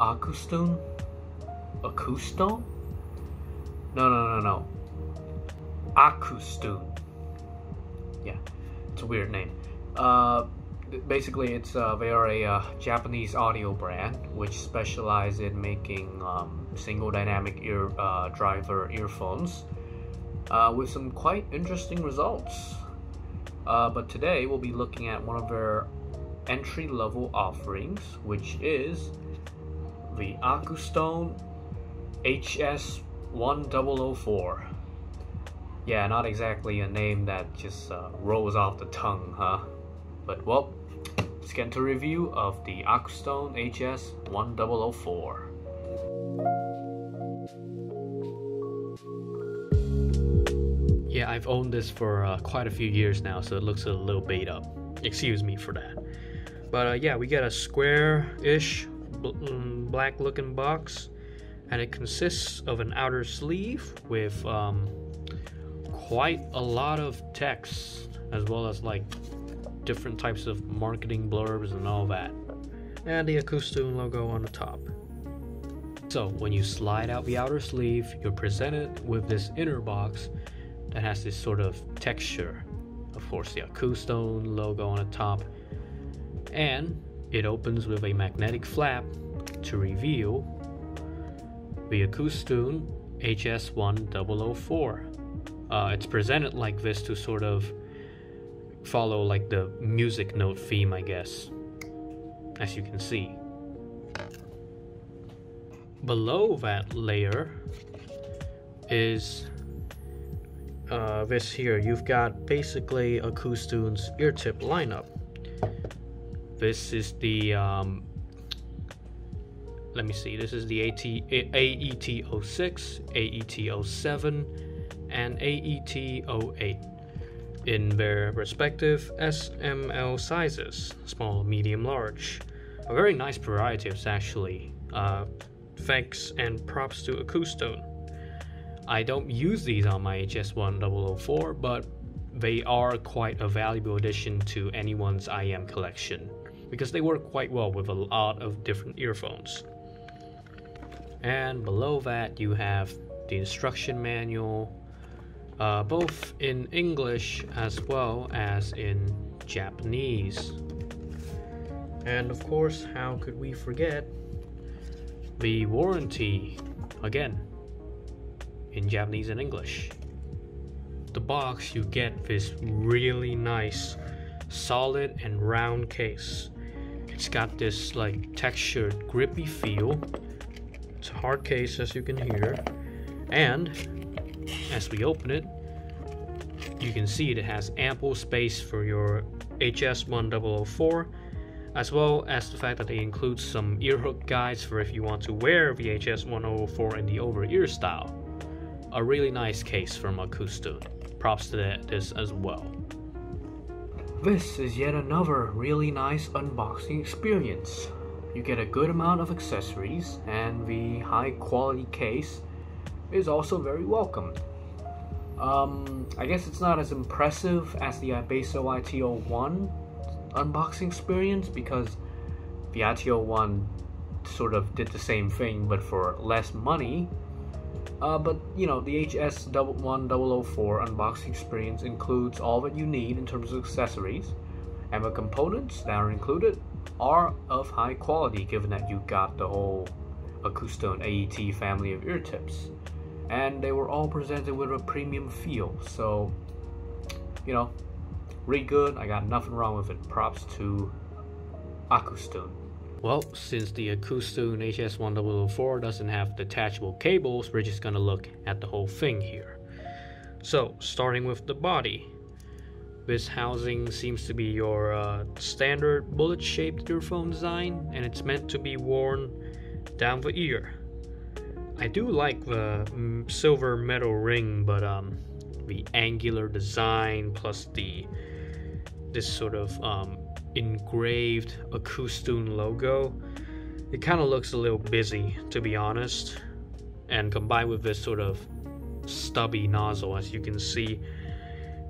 Acoustune? Acoustune? No. Acoustune. Yeah, it's a weird name. Basically, they are a Japanese audio brand which specializes in making single dynamic driver earphones with some quite interesting results. But today we'll be looking at one of their entry-level offerings, which is the Acoustune HS-1004. Yeah, not exactly a name that just rolls off the tongue, huh? But well, let's get into a review of the Acoustune HS-1004. Yeah, I've owned this for quite a few years now, so it looks a little beat up. Excuse me for that. But yeah, we got a square-ish black looking box, and it consists of an outer sleeve with quite a lot of text, as well as like different types of marketing blurbs and all that, and the Acoustune logo on the top. So when you slide out the outer sleeve, you're presented with this inner box that has this sort of texture, of course the Acoustune logo on the top, and it opens with a magnetic flap to reveal the Acoustune HS-1004. It's presented like this to sort of follow like the music note theme, I guess, as you can see. Below that layer is this here. You've got basically Acoustune's ear tip lineup. This is the let me see, this is the AET06, AET07, and AET08 in their respective SML sizes, small, medium, large. A very nice variety of actually. Thanks and props to Acoustune. I don't use these on my HS-1004, but they are quite a valuable addition to anyone's IM collection because they work quite well with a lot of different earphones. And below that you have the instruction manual, both in English as well as in Japanese. And of course, how could we forget the warranty, again in Japanese and English. The box, you get this really nice solid and round case. It's got this like textured grippy feel. It's a hard case, as you can hear, and as we open it, you can see it has ample space for your HS-1004, as well as the fact that they include some ear hook guides for if you want to wear the HS-1004 in the over-ear style. A really nice case from Acoustune. Props to this as well. This is yet another really nice unboxing experience. You get a good amount of accessories, and the high quality case is also very welcome. I guess it's not as impressive as the Ibasso IT01 unboxing experience, because the IT01 sort of did the same thing but for less money. But you know, the HS-1004 unboxing experience includes all that you need in terms of accessories, and the components that are included are of high quality given that you got the whole Acoustune AET family of ear tips. And they were all presented with a premium feel, so you know, really good. I got nothing wrong with it. Props to Acoustune. Well, since the Acoustune HS-1004 doesn't have detachable cables, we're just gonna look at the whole thing here. So, starting with the body, this housing seems to be your standard bullet-shaped earphone design, and it's meant to be worn down the ear. I do like the silver metal ring, but the angular design plus this sort of engraved Acoustune logo, it kind of looks a little busy, to be honest. And combined with this sort of stubby nozzle, as you can see,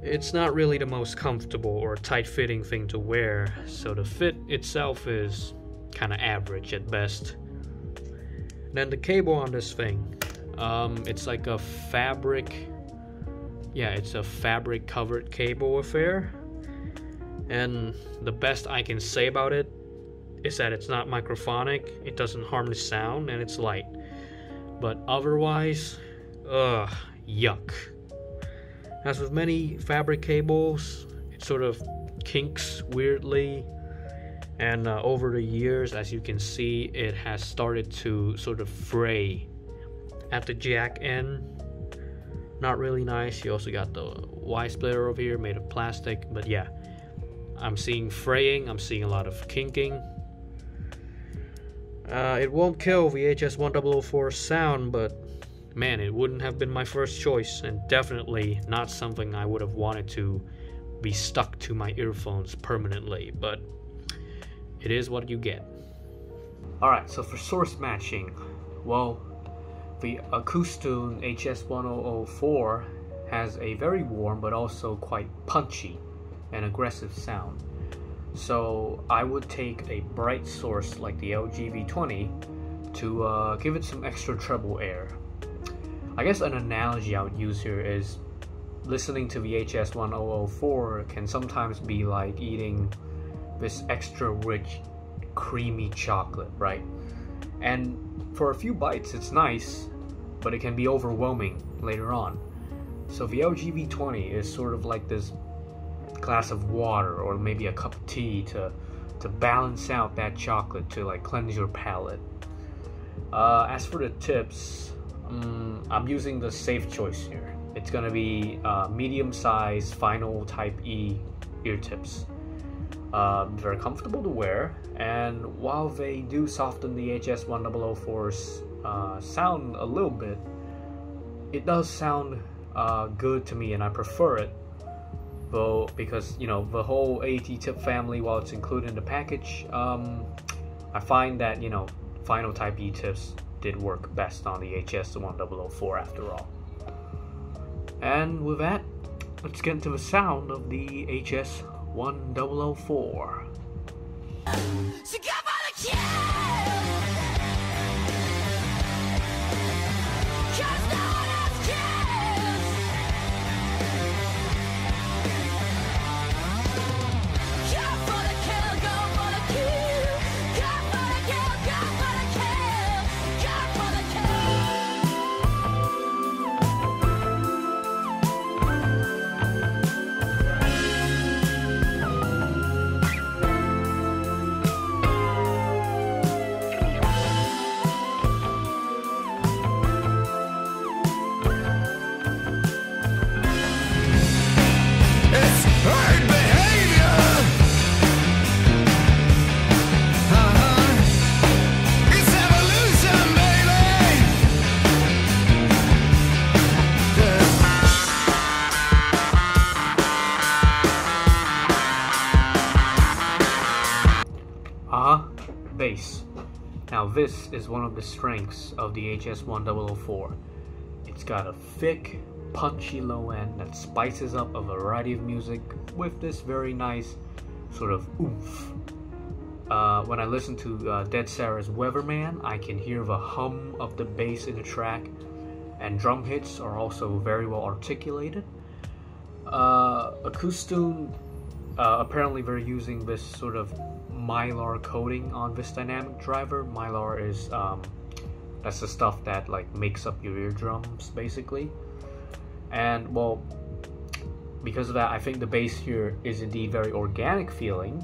it's not really the most comfortable or tight-fitting thing to wear, so the fit itself is kind of average at best. Then the cable on this thing, it's like a fabric, yeah, it's a fabric covered cable affair. And the best I can say about it is that it's not microphonic, it doesn't harm the sound, and it's light. But otherwise, ugh, yuck. As with many fabric cables, it sort of kinks weirdly, and over the years, as you can see, it has started to sort of fray at the jack end. Not really nice. You also got the Y splitter over here made of plastic, but yeah, I'm seeing fraying, I'm seeing a lot of kinking. It won't kill the HS-1004 sound, but man, it wouldn't have been my first choice, and definitely not something I would have wanted to be stuck to my earphones permanently, but it is what you get. Alright, so for source matching, well, the Acoustune HS-1004 has a very warm but also quite punchy and aggressive sound. So I would take a bright source like the LG V20 to give it some extra treble air. I guess an analogy I would use here is listening to the HS-1004 can sometimes be like eating this extra rich, creamy chocolate, right? And for a few bites it's nice, but it can be overwhelming later on. So the LG V20 is sort of like this glass of water or maybe a cup of tea to balance out that chocolate, to like cleanse your palate. As for the tips, I'm using the safe choice here. It's gonna be medium-sized vinyl type E ear tips. They're comfortable to wear, and while they do soften the HS-1004's sound a little bit, it does sound good to me, and I prefer it. Though, because you know, the whole AET tip family, while it's included in the package, I find that, you know, vinyl type E tips did work best on the HS-1004 after all. And with that, let's get into the sound of the HS-1004. Bass. Now this is one of the strengths of the HS-1004. It's got a thick, punchy low end that spices up a variety of music with this very nice sort of oomph. When I listen to Dead Sarah's Weatherman, I can hear the hum of the bass in the track, and drum hits are also very well articulated. Acoustune, apparently they're using this sort of Mylar coating on this dynamic driver. Mylar is that's the stuff that like makes up your eardrums basically. And well, because of that, I think the bass here is indeed very organic feeling,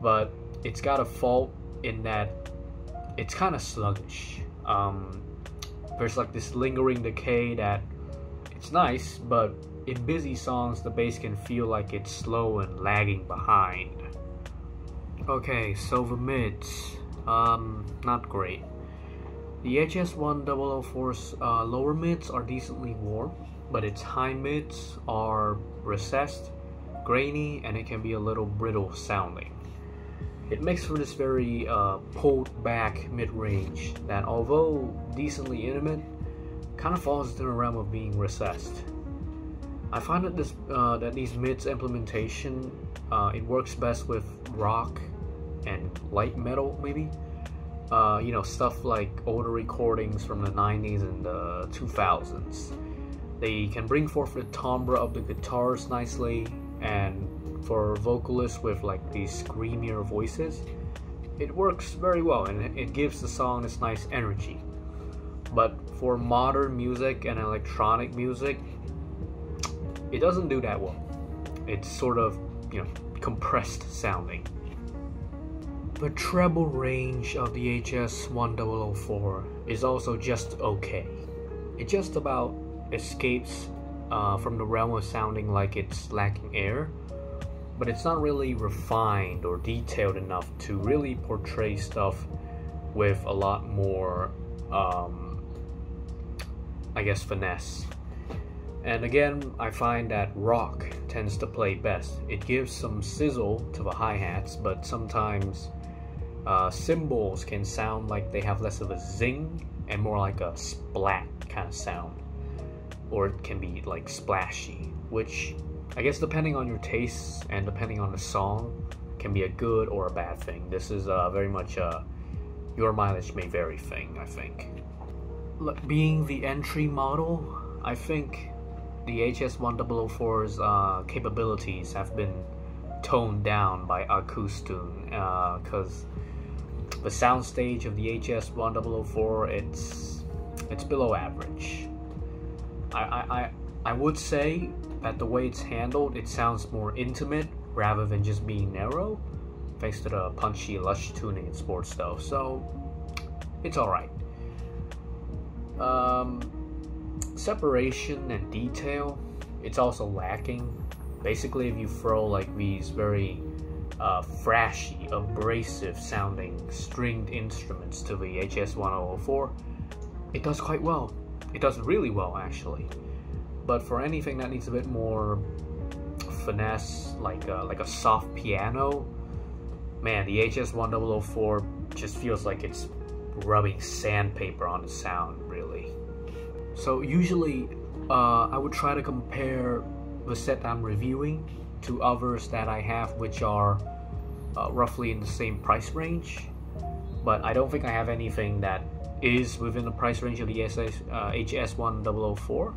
but it's got a fault in that it's kind of sluggish. There's like this lingering decay that it's nice, but in busy songs the bass can feel like it's slow and lagging behind. Okay, so the mids, not great. The HS-1004's lower mids are decently warm, but its high mids are recessed, grainy, and it can be a little brittle sounding. It makes for this very pulled back mid-range that, although decently intimate, kind of falls into the realm of being recessed. I find that these mids implementation, it works best with rock and light metal maybe, you know, stuff like older recordings from the 90s and the 2000s. They can bring forth the timbre of the guitars nicely, and for vocalists with like these screamier voices, it works very well and it gives the song this nice energy. But for modern music and electronic music, it doesn't do that well. It's sort of, you know, compressed sounding. The treble range of the HS-1004 is also just okay. It just about escapes from the realm of sounding like it's lacking air, but it's not really refined or detailed enough to really portray stuff with a lot more, I guess, finesse. And again, I find that rock tends to play best. It gives some sizzle to the hi-hats, but sometimes cymbals can sound like they have less of a zing and more like a splat kind of sound. Or it can be like splashy, which I guess depending on your tastes and depending on the song can be a good or a bad thing. This is very much a your mileage may vary thing, I think. Being the entry model, I think the HS-1004's capabilities have been toned down by Acoustune, because the soundstage of the HS-1004, it's below average. I would say that the way it's handled, it sounds more intimate rather than just being narrow, thanks to the punchy, lush tuning and sports stuff. So it's alright. Separation and detail, it's also lacking. Basically, if you throw like these very thrashy, abrasive sounding stringed instruments to the HS-1004, it does quite well. It does really well, actually. But for anything that needs a bit more finesse, like a soft piano, man, the HS-1004 just feels like it's rubbing sandpaper on the sound, really. So usually, I would try to compare the set that I'm reviewing to others that I have, which are roughly in the same price range. But I don't think I have anything that is within the price range of the HS-1004.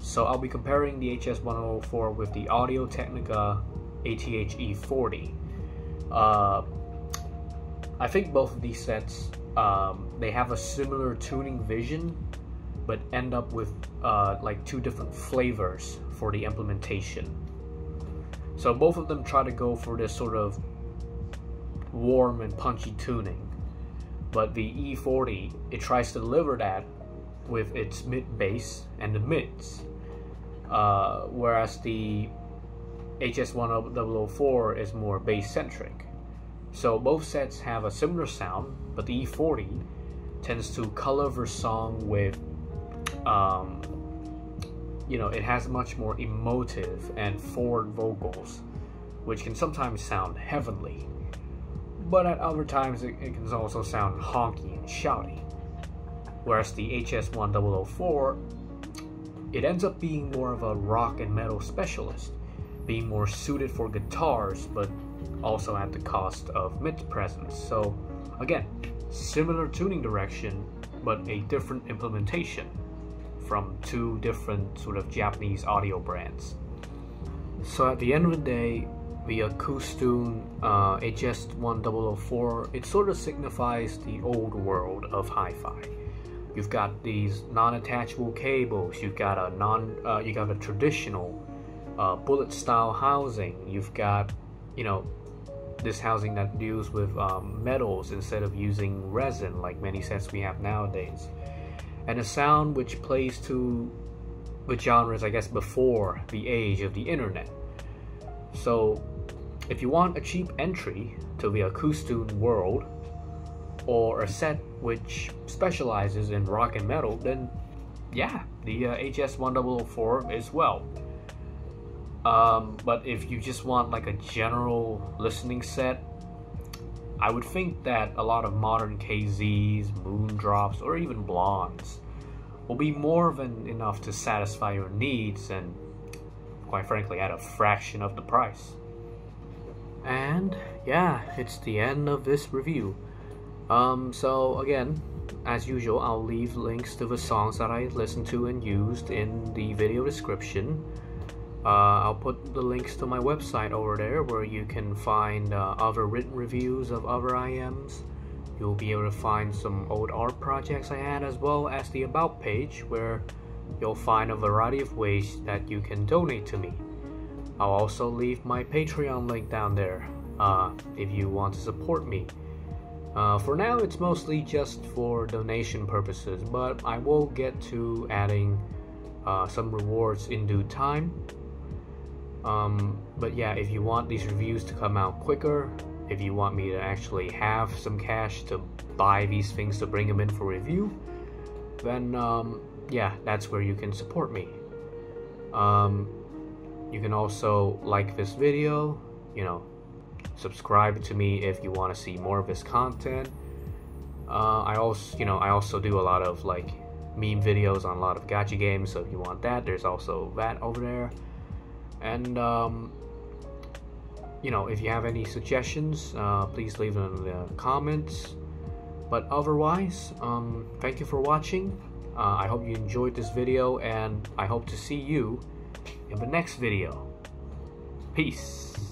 So I'll be comparing the HS-1004 with the Audio Technica ATH-E40. I think both of these sets, they have a similar tuning vision, but end up with like two different flavors for the implementation. So both of them try to go for this sort of warm and punchy tuning, but the E40, it tries to deliver that with its mid bass and the mids, whereas the HS-1004 is more bass centric. So both sets have a similar sound, but the E40 tends to color the song with you know, it has much more emotive and forward vocals, which can sometimes sound heavenly, but at other times it can also sound honky and shouty. Whereas the HS-1004, it ends up being more of a rock and metal specialist, being more suited for guitars, but also at the cost of mid presence. So again, similar tuning direction, but a different implementation from two different sort of Japanese audio brands. So at the end of the day, the Acoustune HS-1004, it sort of signifies the old world of hi-fi. You've got these non-attachable cables, you've got a traditional bullet-style housing, you've got, you know, this housing that deals with metals instead of using resin like many sets we have nowadays, and a sound which plays to the genres, I guess, before the age of the internet. So if you want a cheap entry to the Acoustune world, or a set which specializes in rock and metal, then yeah, the HS-1004 is well. But if you just want like a general listening set, I would think that a lot of modern KZs, Moondrops, or even Blondes will be more than enough to satisfy your needs, and quite frankly at a fraction of the price. And yeah, it's the end of this review. So again, as usual, I'll leave links to the songs that I listened to and used in the video description. I'll put the links to my website over there where you can find other written reviews of other IMs. You'll be able to find some old art projects I had, as well as the About page where you'll find a variety of ways that you can donate to me. I'll also leave my Patreon link down there if you want to support me. For now, it's mostly just for donation purposes, but I will get to adding some rewards in due time. But yeah, if you want these reviews to come out quicker, if you want me to actually have some cash to buy these things to bring them in for review, then yeah, that's where you can support me. You can also like this video, you know, subscribe to me if you want to see more of this content. I also do a lot of like meme videos on a lot of gacha games, so if you want that, there's also that over there. And you know, if you have any suggestions, please leave them in the comments. But otherwise, thank you for watching. I hope you enjoyed this video, and I hope to see you in the next video. Peace.